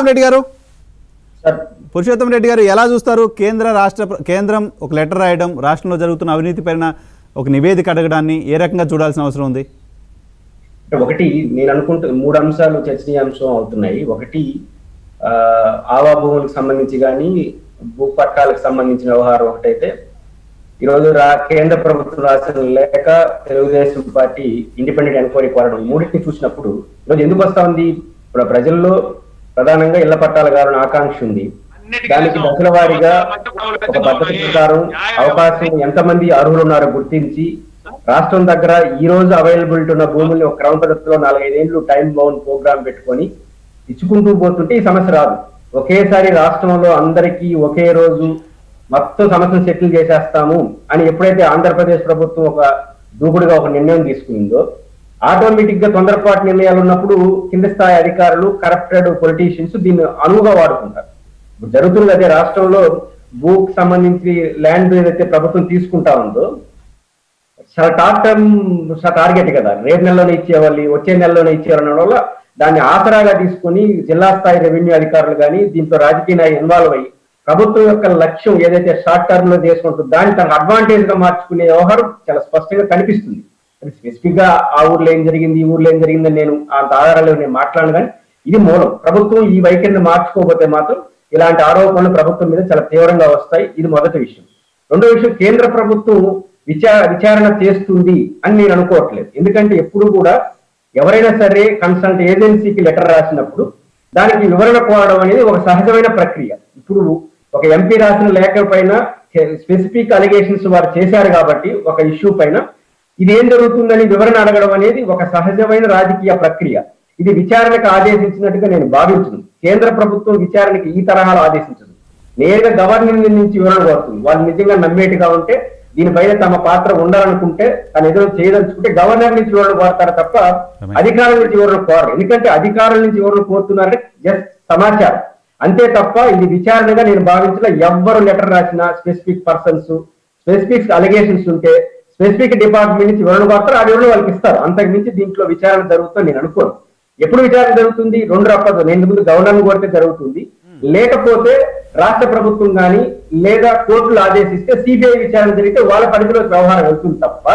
पुरुषोत्तम रेड्डी गारू ఎలా చూస్తారు కేంద్ర రాష్ట్ర కేంద్రం ఒక లెటర్ రాయడం రాష్ట్రంలో జరుగుతున్న అవినీతి పైన ఒక నివేదిక అడగడాన్ని ఏ రకంగా చూడాల్సిన అవసరం ఉంది ఒకటి నేను అనుకుంటా మూడు అంశాలు చర్చనీయాంశం అవుతున్నాయి ఒకటి ఆవాభూములకు సంబంధించి గాని భూపట్టాలకు సంబంధించిన వ్యవహారం ఒకటైతే ఈ రోజు కేంద్ర ప్రభుత్వం రాసిన లేక తెలుగుదేశం పార్టీ ఇండిపెండెంట్ ఎంక్వైరీ కోరడం మూడిటిని చూసినప్పుడు ఈ రోజు ఎందుకు వస్తా ఉంది ప్రజల్లో ప్రధానంగా ఇళ్ల పట్టాలదారుల ఆకాంక్ష ఉంది దానికి దశలవారీగా ఒక పద్ధతి ప్రకారం అవకాశం ఎంతమంది అర్హులు ఉన్నారో గుర్తించి రాష్ట్రం దగ్గర ఈ రోజు అవైలబిలిటీ ఉన్న భూముల్ని ఒక క్రమ పద్ధతిలో 4-5 ఏళ్లు టైం బౌండ్ ప్రోగ్రామ్ పెట్టుకొని ఇచ్చుకుంటూ పోతుంటే ఈ సమస్య రాదు ఒకేసారి రాష్ట్రంలో అందరికీ ఒకే రోజు మొత్తం సమస్యను సెటిల్ చేసేస్తాము అని ఎప్పుడైతే ఆంధ్రప్రదేశ్ ప్రభుత్వం ఒక దూకుడుగా ఒక నిర్ణయం తీసుకుందో ఆటోమేటిక్ గా తొందరపాటు నిర్ణయాలు ఉన్నప్పుడు కింద స్థాయి అధికారులు కరప్టెడ్ పొలిటీషియన్స్ దీన్ని అనువుగా వాడుకుంటారు జరుగుతుంది అదే రాష్ట్రంలో భూకి సంబంధించి ల్యాండ్ ఏదైతే ప్రభుత్వం తీసుకుంటా ఉందో షార్ట్ టర్మ్ టార్గెట్ కదా రేపు నెలలోనే ఇచ్చేవాళ్ళు వచ్చే నెలలోనే ఇచ్చేవాళ్ళ వల్ల దాన్ని ఆసరాగా తీసుకుని జిల్లా స్థాయి రెవెన్యూ అధికారులు కానీ దీంతో రాజకీయ నాయకులు ఇన్వాల్వ్ అయ్యి ప్రభుత్వం యొక్క లక్ష్యం ఏదైతే షార్ట్ టర్మ్ లో చేసుకుంటుందో దాన్ని తన అడ్వాంటేజ్ గా మార్చుకునే వ్యవహారం చాలా స్పష్టంగా కనిపిస్తుంది స్పెసిఫిక్ గా ఆ ఊర్లో ఏం జరిగింది ఈ ఊర్లో ఏం జరిగిందని నేను అంత ఆధారాలు నేను మాట్లాడను కానీ ఇది మూలం ప్రభుత్వం ఈ వైఖరిని మార్చుకోకపోతే మాత్రం ఇలాంటి ఆరోపణలు ప్రభుత్వం మీద చాలా తీవ్రంగా వస్తాయి ఇది మొదటి విషయం రెండో విషయం కేంద్ర ప్రభుత్వం విచారణ చేస్తుంది అని నేను అనుకోవట్లేదు ఎందుకంటే ఎప్పుడు కూడా ఎవరైనా సరే కన్సల్ట్ ఏజెన్సీకి లెటర్ రాసినప్పుడు దానికి వివరణ కోరడం అనేది ఒక సహజమైన ప్రక్రియ ఇప్పుడు ఒక ఎంపీ రాసిన లేఖ పైన స్పెసిఫిక్ అలిగేషన్స్ వారు చేశారు కాబట్టి ఒక ఇష్యూ పైన ఇదేం జరుగుతుందని వివరణ అడగడం అనేది ఒక సహజమైన రాజకీయ ప్రక్రియ ఇది విచారణకు ఆదేశించినట్టుగా నేను భావించను కేంద్ర ప్రభుత్వం విచారణకి ఈ తరహాలో ఆదేశించదు నేరుగా గవర్నర్ నుంచి వివరణ కోరుతుంది వాళ్ళు నిజంగా నమ్మేట్టుగా ఉంటే దీనిపైన తమ పాత్ర ఉండాలనుకుంటే తను ఏదో చేయదలుచుకుంటే గవర్నర్ నుంచి వివరణ కోరుతారు తప్ప అధికారుల నుంచి వివరణ కోరరు ఎందుకంటే అధికారుల నుంచి వివరణ కోరుతున్నారంటే జస్ట్ సమాచారం అంతే తప్ప ఇది విచారణగా నేను భావించిన ఎవ్వరు లెటర్ రాసినా స్పెసిఫిక్ పర్సన్స్ స్పెసిఫిక్ అలిగేషన్స్ ఉంటే స్పెసిఫిక్ డిపార్ట్మెంట్ నుంచి వివరణ కోరుతారు ఆ వివరణ వాళ్ళకి ఇస్తారు అంతకు మించి దీంట్లో విచారణ జరుగుతుందని నేను అనుకోను ఎప్పుడు విచారణ జరుగుతుంది రెండు రప్పదు నేను ముందు గవర్నర్ని కోరితే జరుగుతుంది లేకపోతే రాష్ట్ర ప్రభుత్వం కానీ లేదా కోర్టులు ఆదేశిస్తే సిబిఐ విచారణ జరిగితే వాళ్ళ పరిధిలో వ్యవహారం వెళ్తుంది తప్ప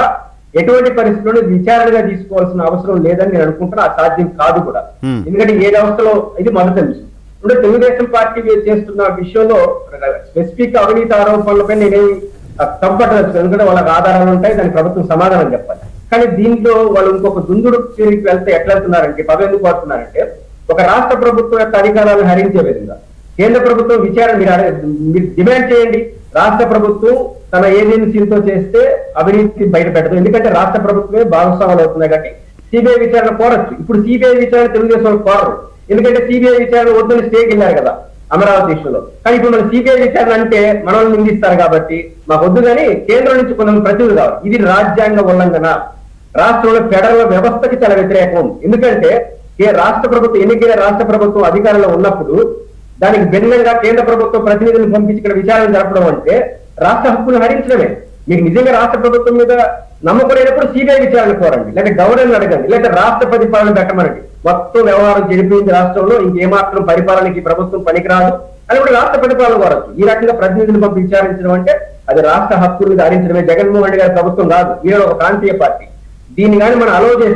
ఎటువంటి పరిస్థితుల్లో విచారణగా తీసుకోవాల్సిన అవసరం లేదని నేను అనుకుంటున్నా ఆ సాధ్యం కాదు కూడా ఎందుకంటే ఏ వ్యవస్థలో ఇది మొదటి అంశం ఇప్పుడు తెలుగుదేశం పార్టీ చేస్తున్న విషయంలో స్పెసిఫిక్ అవినీతి ఆరోపణలపై నేనేమి తప్పట్టవచ్చు ఎందుకంటే వాళ్ళకి ఆధారాలు ఉంటాయి దానికి ప్రభుత్వం సమాధానం చెప్పాలి కానీ దీంట్లో వాళ్ళు ఇంకొక దుందుడు తిరిగి వెళ్తే ఎట్లా వెళ్తున్నారంటే పదవి ఎందుకు పడుతున్నారంటే ఒక రాష్ట్ర ప్రభుత్వం యొక్క అధికారాలను హరించే విధంగా కేంద్ర ప్రభుత్వం విచారణ మీరు డిమాండ్ చేయండి రాష్ట్ర ప్రభుత్వం తన ఏజెన్సీలతో చేస్తే అవినీతి బయట పెట్టదు ఎందుకంటే రాష్ట్ర ప్రభుత్వమే భాగస్వాములు అవుతున్నాయి కాబట్టి సిబిఐ విచారణ కోరచ్చు ఇప్పుడు సిబిఐ విచారణ తెలుగుదేశం వాళ్ళు కోరరు ఎందుకంటే సిబిఐ విచారణ వద్దని స్టేకి వెళ్ళారు కదా అమరావతి ఇష్యూలో కానీ ఇప్పుడు మన సిబిఐ విచారణ అంటే మనల్ని నిందిస్తారు కాబట్టి మాకు వద్దు కానీ కేంద్రం నుంచి కొంతమంది ప్రతినిధులు కావాలి ఇది రాజ్యాంగ ఉల్లంఘన రాష్ట్రంలో ఫెడరల్ వ్యవస్థకి చాలా వ్యతిరేకం ఎందుకంటే రాష్ట్ర ప్రభుత్వం ఎన్నికైన రాష్ట్ర ప్రభుత్వం అధికారంలో ఉన్నప్పుడు దానికి భిన్నంగా కేంద్ర ప్రభుత్వం ప్రతినిధులను పంపించి ఇక్కడ విచారణ జరపడం అంటే రాష్ట్ర హక్కును హరించడమే మీకు నిజంగా రాష్ట్ర ప్రభుత్వం మీద నమ్మకం లేనప్పుడు సిబిఐ విచారణ కోరండి లేదా గవర్నర్ని అడగండి లేదా రాష్ట్ర పరిపాలన పెట్టమనండి మొత్తం వ్యవహారం జరిపింది రాష్ట్రంలో ఇంకేమాత్రం పరిపాలనకి ప్రభుత్వం పనికిరాదు అని కూడా రాష్ట్ర పరిపాలన కోరచ్చు ఈ రకంగా ప్రతినిధులను పంపి విచారించడం అంటే అది రాష్ట్ర హక్కును హరించడమే జగన్ మోహన్ రెడ్డి గారి ప్రభుత్వం కాదు ఈయన ఒక ప్రాంతీయ పార్టీ దీన్ని కానీ మనం అలో చేసి